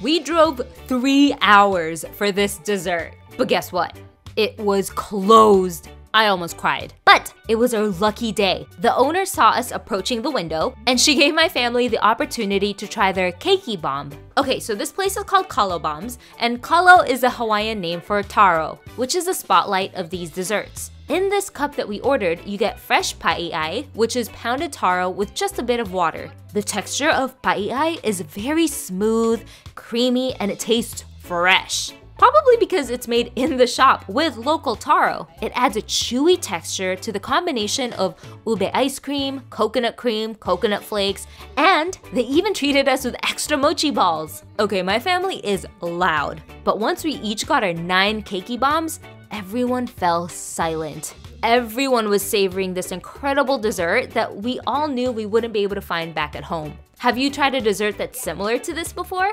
We drove 3 hours for this dessert, but guess what? It was closed. I almost cried, but it was our lucky day. The owner saw us approaching the window, and she gave my family the opportunity to try their keiki bomb. Okay, so this place is called Kalo Bombs, and Kalo is the Hawaiian name for taro, which is the spotlight of these desserts. In this cup that we ordered, you get fresh pai'ai, which is pounded taro with just a bit of water. The texture of pai'ai is very smooth, creamy, and it tastes fresh. Probably because it's made in the shop with local taro. It adds a chewy texture to the combination of ube ice cream, coconut flakes, and they even treated us with extra mochi balls. Okay, my family is loud, but once we each got our 9 keiki bombs, everyone fell silent. Everyone was savoring this incredible dessert that we all knew we wouldn't be able to find back at home. Have you tried a dessert that's similar to this before?